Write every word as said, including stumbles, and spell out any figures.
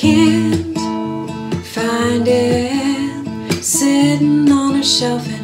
can't find it, sitting on a shelf.